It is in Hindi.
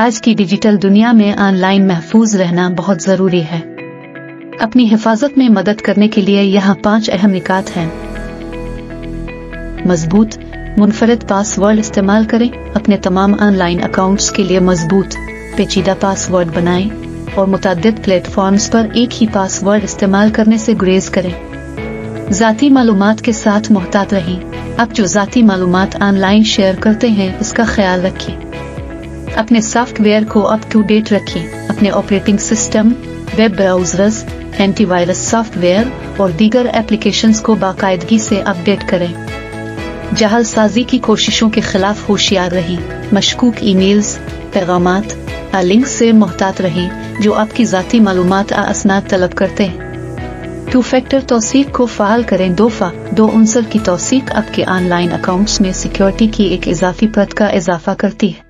आज की डिजिटल दुनिया में ऑनलाइन महफूज रहना बहुत ज़रूरी है। अपनी हिफाजत में मदद करने के लिए यहाँ 5 अहम निकात हैं। मजबूत मुनफरद पासवर्ड इस्तेमाल करें। अपने तमाम ऑनलाइन अकाउंट्स के लिए मजबूत पेचीदा पासवर्ड बनाएं और मुतअद्दिद प्लेटफॉर्म्स पर एक ही पासवर्ड इस्तेमाल करने से गुरेज करें। ज़ाती मालूमात के साथ मोहतात रहें। आप जो ज़ाती मालूमात ऑनलाइन शेयर करते हैं उसका ख्याल रखें। अपने सॉफ्टवेयर को अप टू डेट रखें। अपने operating system, web browsers, antivirus software और दीगर एप्लीकेशंस को बाकायदगी से अपडेट करें। जालसाजी की कोशिशों के खिलाफ होशियार रहें। मशकूक ईमेल्स, पैगामात, लिंक से मोहतात रहें जो आपकी ज़ाती मालूमात असनाद तलब करते हैं। 2 फैक्टर तौसीक को फ़ाल करें। 2 उनसर की तौसीक आपके ऑनलाइन अकाउंट्स में सिक्योरिटी की एक इजाफी परत का इजाफा करती है।